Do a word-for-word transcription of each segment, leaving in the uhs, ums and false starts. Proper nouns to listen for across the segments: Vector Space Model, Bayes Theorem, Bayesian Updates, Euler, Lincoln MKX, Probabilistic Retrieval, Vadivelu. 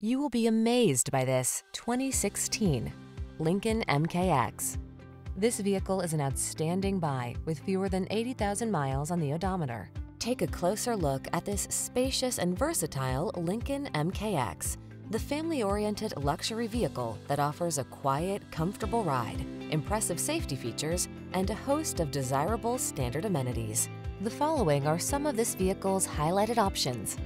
You will be amazed by this twenty sixteen Lincoln M K X. This vehicle is an outstanding buy with fewer than eighty thousand miles on the odometer. Take a closer look at this spacious and versatile Lincoln M K X, the family-oriented luxury vehicle that offers a quiet, comfortable ride, impressive safety features, and a host of desirable standard amenities. The following are some of this vehicle's highlighted options: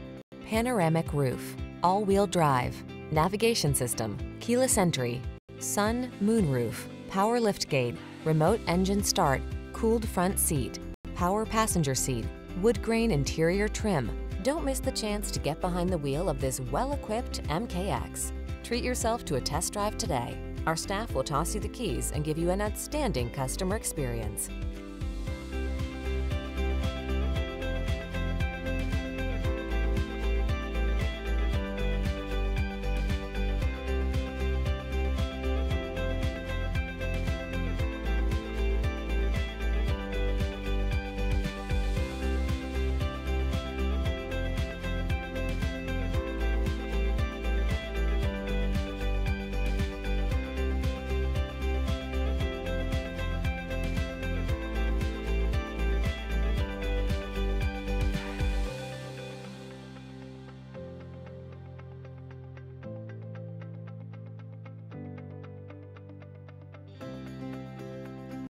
panoramic roof, all-wheel drive, navigation system, keyless entry, sun, moon roof, power lift gate, remote engine start, cooled front seat, power passenger seat, wood grain interior trim. Don't miss the chance to get behind the wheel of this well-equipped M K X. Treat yourself to a test drive today. Our staff will toss you the keys and give you an outstanding customer experience.